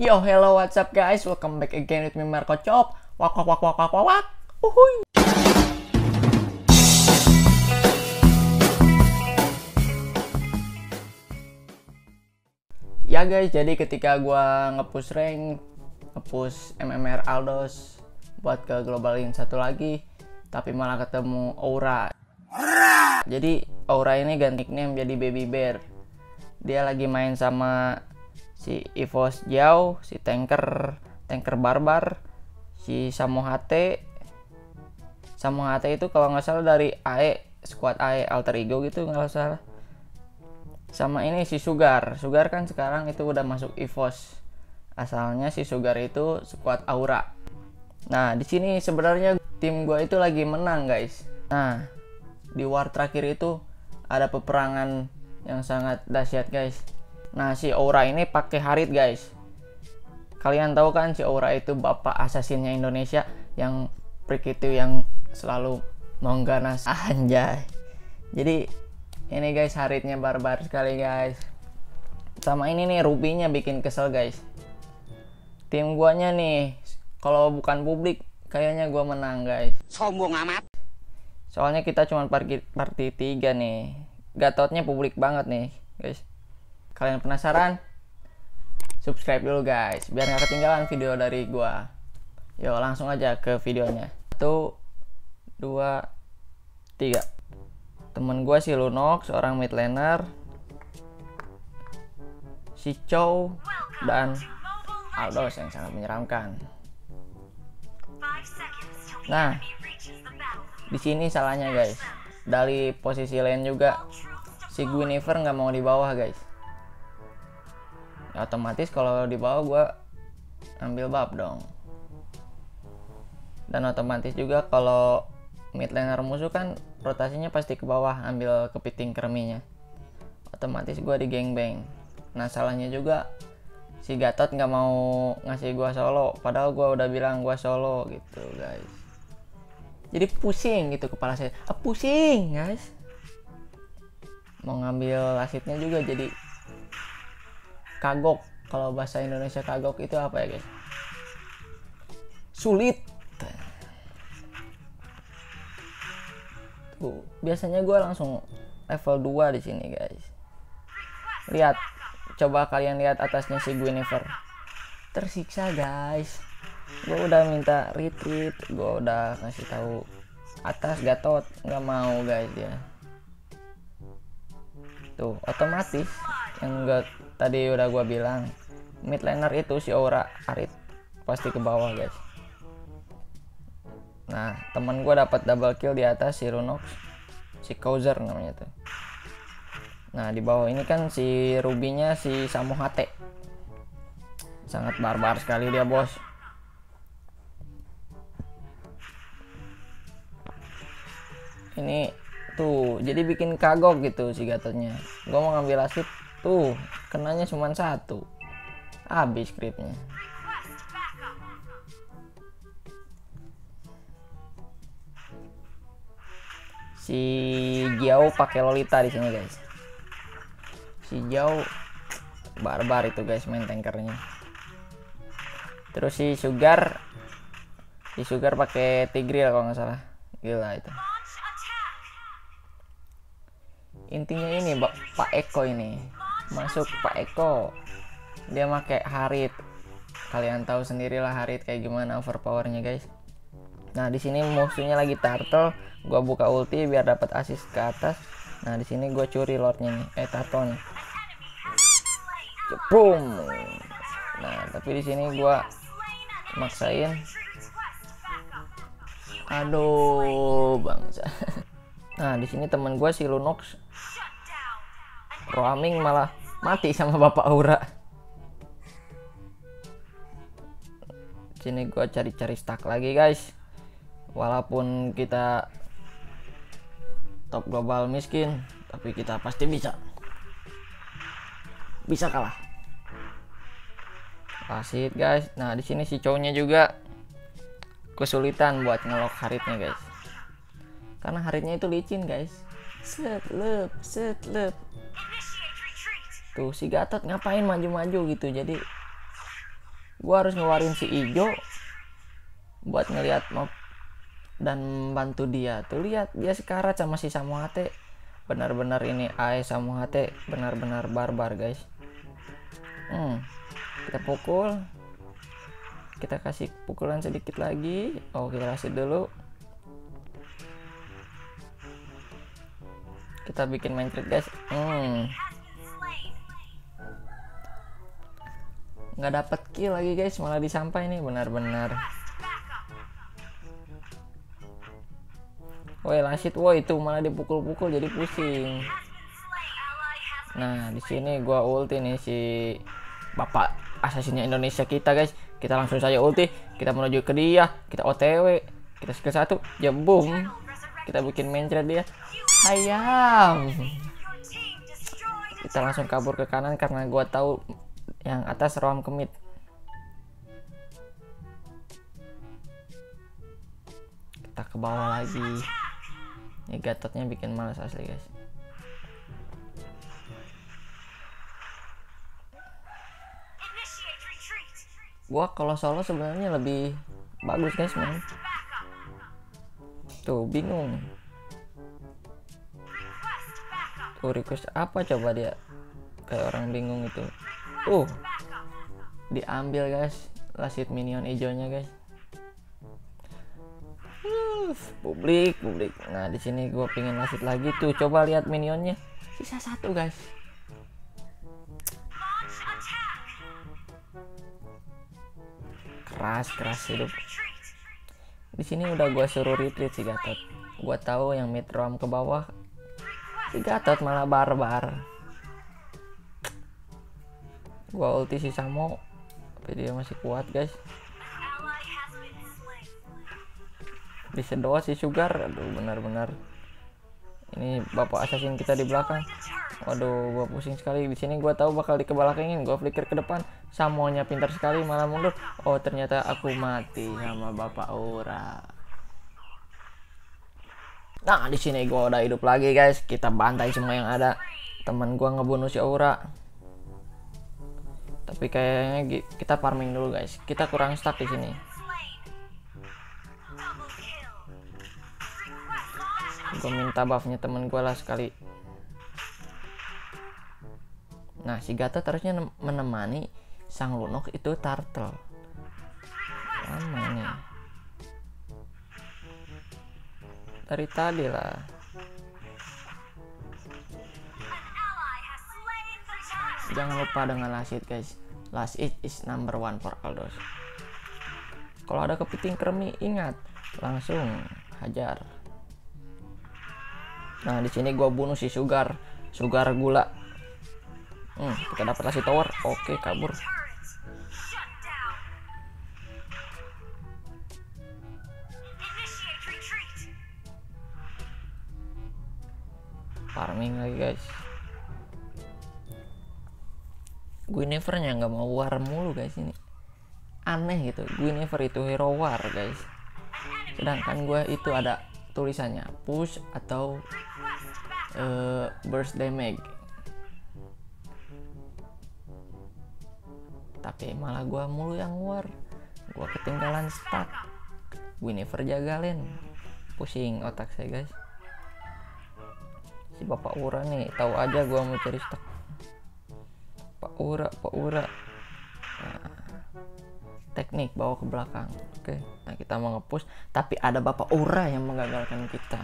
Yo, hello, what's up guys? Welcome back again with me, MARKOCOP. Wak wak wak wak wak wak. Uhuy. Ya guys, jadi ketika gua nge-push rank, nge-push MMR Aldous buat ke globalin satu lagi, tapi malah ketemu Oura. Jadi Oura ini ganti nickname jadi Baby Bear. Dia lagi main sama si Evos Jau, si tanker barbar, si Samohate. Samohate itu kalau nggak salah dari AE, squad AE Alter Ego gitu nggak salah. Sama ini si Sugar. Sugar kan sekarang itu udah masuk Evos. Asalnya si Sugar itu squad Oura. Nah, di sini sebenarnya tim gua itu lagi menang, guys. Nah, di war terakhir itu ada peperangan yang sangat dahsyat, guys. Nah, si Oura ini pakai Harith, guys. Kalian tahu kan si Oura itu bapak asasinnya Indonesia yang freak itu, yang selalu mengganas anjay. Jadi ini guys, Harithnya barbar sekali, guys. Sama ini nih Ruby-nya bikin kesel, guys. Tim guanya nih, kalau bukan publik kayaknya gua menang, guys. Sombong amat. Soalnya kita cuma party 3 nih. Gatotnya publik banget nih, guys. Kalian penasaran? Subscribe dulu, guys, biar nggak ketinggalan video dari gua. Yo, langsung aja ke videonya. 1, 2, 3. Temen gua si Lunox, orang mid laner, si Chou dan Aldous yang sangat menyeramkan. Nah, di sini salahnya, guys. Dari posisi lane juga si Guinevere nggak mau di bawah, guys. Ya, otomatis kalau di bawah gue ambil bab dong. Dan otomatis juga kalau mid laner musuh kan rotasinya pasti ke bawah, ambil kepiting kerminya. Otomatis gue di gangbang. Nah, salahnya juga si Gatot nggak mau ngasih gue solo, padahal gue udah bilang gue solo gitu, guys. Jadi pusing gitu kepala saya, pusing guys. Mau ngambil lasitnya juga jadi kagok. Kalau bahasa Indonesia kagok itu apa ya, guys? Sulit. Tuh, biasanya gue langsung level 2 di sini, guys. Lihat, coba kalian lihat atasnya si Guinevere. Tersiksa, guys. Gue udah minta retreat, gue udah ngasih tahu atas Gatot, nggak mau, guys, ya. Tuh, otomatis yang enggak tadi udah gue bilang, mid laner itu si Oura Harith pasti ke bawah, guys. Nah, temen gue dapat double kill di atas si Runox, si Causer namanya tuh. Nah, di bawah ini kan si Ruby-nya si Samohate, sangat barbar sekali dia, bos. Ini tuh jadi bikin kagok gitu si Gatotnya. Gue mau ngambil asyik tuh, kenanya cuma satu, habis creepnya. Si Jau pakai Lolita di sini, guys. Si Jau barbar itu, guys, main tankernya. Terus si Sugar, pakai Tigreal kalau nggak salah. Gila itu. Intinya ini Pak Eko ini masuk, Pak Eko dia pakai Harith. Kalian tahu sendirilah Harith kayak gimana overpowernya, guys. Nah, di sini musuhnya lagi turtle, gua buka ulti biar dapat assist ke atas. Nah, di sini gua curi lordnya nih, turtle-nya. Boom. Nah, tapi di sini gua maksain. Aduh, bangsa. Nah, di sini teman gua si Lunox roaming malah mati sama bapak Oura. Sini gua cari-cari stack lagi, guys. Walaupun kita top global miskin, tapi kita pasti bisa kalah. Asyik, guys. Nah, di sini si cowoknya juga kesulitan buat ngelok Harithnya, guys. Karena Harithnya itu licin, guys. Set lep. Tuh si Gatot ngapain maju-maju gitu, jadi gue harus ngeluarin si Ijo buat ngelihat mob dan bantu dia. Tuh lihat, dia sekarat sama si Samohate. Benar-benar ini AE Samohate benar-benar barbar, guys. Kita pukul, kita kasih pukulan sedikit lagi. Oh, kita kasih dulu. Kita bikin main trick, guys. Nggak dapat kill lagi, guys, malah disampai nih, benar-benar. Woi, lasit, woi, itu malah dipukul-pukul jadi pusing. Nah, di sini gua ulti nih si bapak asasinnya Indonesia kita, guys. Kita langsung saja ulti, kita menuju ke dia, kita OTW, kita skill 1, jebum. Kita bikin main trade dia. Ayam, kita langsung kabur ke kanan karena gua tahu yang atas roam kemit. Kita ke bawah lagi. Ini Gatotnya bikin malas asli, guys. Gua kalau solo sebenarnya lebih bagus, guys, man. Tuh bingung. Request apa coba dia, kayak orang bingung itu. Diambil, guys, lasit minion hijaunya, guys. Publik. Nah, di sini gue pengen lasit lagi tuh. Coba lihat minionnya, sisa 1, guys. Keras hidup. Di sini udah gue suruh retreat si Gatot. Gue tahu yang mid roam ke bawah. Si Gatot malah barbar. Gua ulti si Samo, tapi dia masih kuat, guys. Disedot si Sugar, aduh, benar-benar. Ini bapak assassin kita di belakang. Waduh, gua pusing sekali. Di sini gua tahu bakal dikebelakangin. Gua flicker ke depan. Samonya pintar sekali, malah mundur. Oh, ternyata aku mati sama bapak Oura. Nah, di sini gua udah hidup lagi, guys. Kita bantai semua yang ada. Temen gua ngebunuh si Oura. Tapi kayaknya kita farming dulu, guys. Kita kurang stuck di sini. Gua minta buffnya temen gua lah sekali. Nah, si Gatot harusnya menemani sang Lunox itu turtle. Lama ini. Dari tadi lah. Jangan lupa dengan last hit, guys. Last hit is number 1 for Aldous. Kalau ada kepiting kremi, ingat langsung hajar. Nah, di sini gua bunuh si Sugar gula. Kita dapat last hit tower. Oke, kabur. Farming lagi, guys. Guinevere-nya nggak mau war mulu, guys. Ini aneh gitu. Guinevere itu hero war, guys. Sedangkan gue itu ada tulisannya push atau burst damage. Tapi malah gue mulu yang war. Gue ketinggalan stack. Guinevere jagalin. Pusing otak saya, guys. Si bapak Oura nih, tahu aja gua mau cari stok. Pak Oura. Nah, teknik bawa ke belakang. Oke, nah kita mau nge-push, tapi ada bapak Oura yang menggagalkan kita.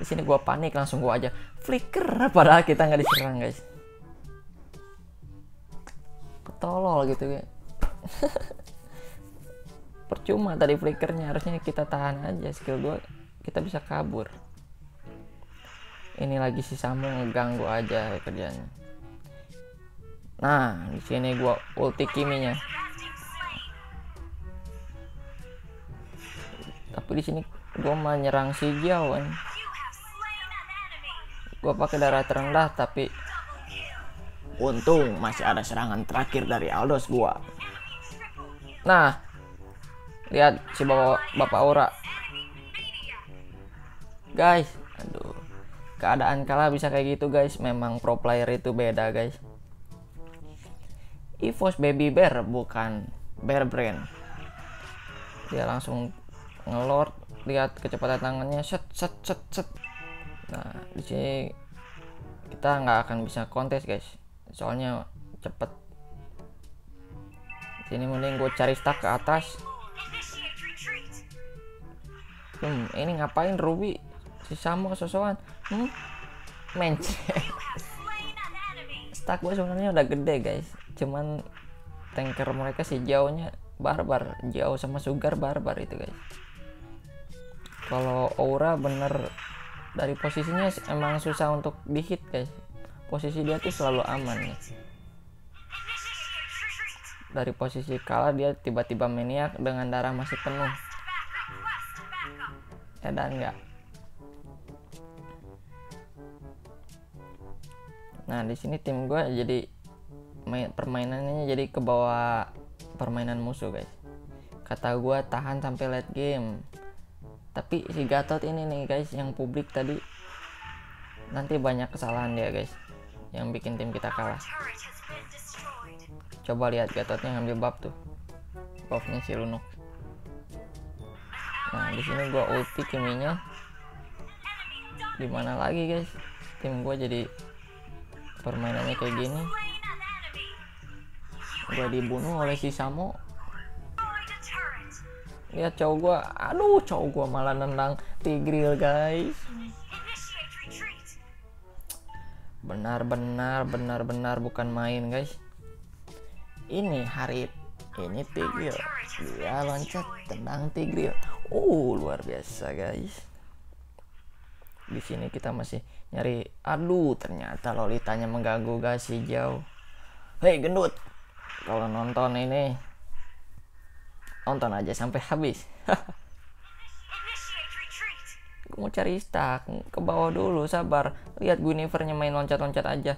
Di sini gua panik, langsung gua aja flicker padahal kita nggak diserang, guys. Ketolol gitu, guys. Percuma tadi flickernya, harusnya kita tahan aja skill 2, kita bisa kabur. Ini lagi si Samo ngeganggu aja kerjanya. Nah, di sini gua ulti Kiminya. Tapi di sini gua menyerang si Jau. Gua pakai darah terendah, tapi untung masih ada serangan terakhir dari Aldous gua. Nah, lihat si bapak Oura. Guys, aduh. Keadaan kalah bisa kayak gitu, guys. Memang pro player itu beda, guys. Evos Baby Bear bukan Bear Brand. Dia langsung ngelord, lihat kecepatan tangannya, set set set set. Nah, di sini kita nggak akan bisa kontes, guys. Soalnya cepet. Sini mending gue cari stack ke atas. Ini ngapain Ruby? Si Samo sosokan. Mencet. Stack gue sebenarnya udah gede, guys. Cuman tanker mereka si Jaunya barbar. Jau sama Sugar barbar itu, guys. Kalau Oura bener dari posisinya emang susah untuk dihit, guys. Posisi dia tuh selalu aman nih. Dari posisi kalah dia tiba-tiba maniak dengan darah masih penuh. Dan enggak. Nah, di sini tim gue jadi permainannya jadi ke bawah permainan musuh, guys. Kata gue tahan sampai late game. Tapi si Gatot ini nih, guys, yang publik tadi nanti banyak kesalahan dia, guys, yang bikin tim kita kalah. Coba lihat Gatotnya ngambil buff tuh. Buffnya si Lunox. Nah, di sini gue ulti Kiminya. Gimana lagi, guys? Tim gue jadi permainannya kayak gini. Gue dibunuh oleh si Samo. Lihat cowok gue, aduh, cowok gue malah nendang Tigreal, guys. Benar-benar bukan main, guys. Ini Harith, ini Tigreal. Dia loncat tendang Tigreal. Luar biasa, guys. Di sini kita masih nyari. Aduh, ternyata Lolitanya mengganggu, guys, si Jau. Hei gendut, kalau nonton ini nonton aja sampai habis. Gue mau cari stack ke bawah dulu, sabar. Lihat Guinevere-nya main loncat-loncat aja.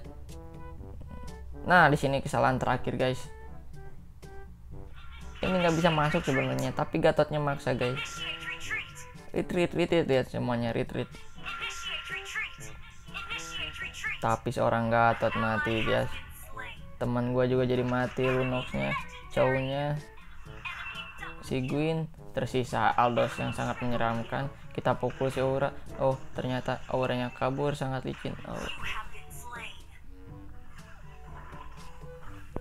Nah, di sini kesalahan terakhir, guys. Ini nggak bisa masuk sebenarnya, tapi Gatotnya maksa, guys. Retreat, lihat semuanya retreat. Tapi seorang Gatot mati, guys. Teman gue juga jadi mati, Lunox-nya, Chou-nya, si Gwyn. Tersisa Aldous yang sangat menyeramkan. Kita pukul si Oura. Oh, ternyata Ouranya kabur, sangat licin.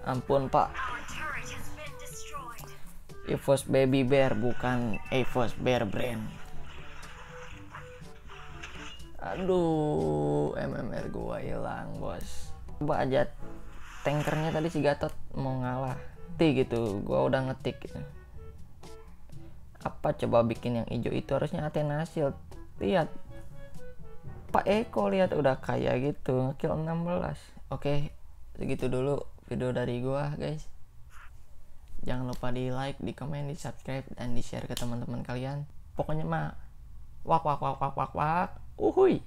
Ampun, Pak. Evos Baby Bear, bukan Evos Bear Brand. Aduh, MMR gua hilang, bos. Coba aja tankernya tadi si Gatot mau ngalah ti gitu, gua udah ngetik gitu. Apa coba bikin yang hijau itu harusnya Atena Shield. Lihat Pak Eko, lihat udah kaya gitu, ngekill 16. Oke, segitu dulu video dari gua, guys. Jangan lupa di like, di komen, di subscribe, dan di share ke teman-teman kalian. Pokoknya mah wak wak wak wak wak wak. Uhuy.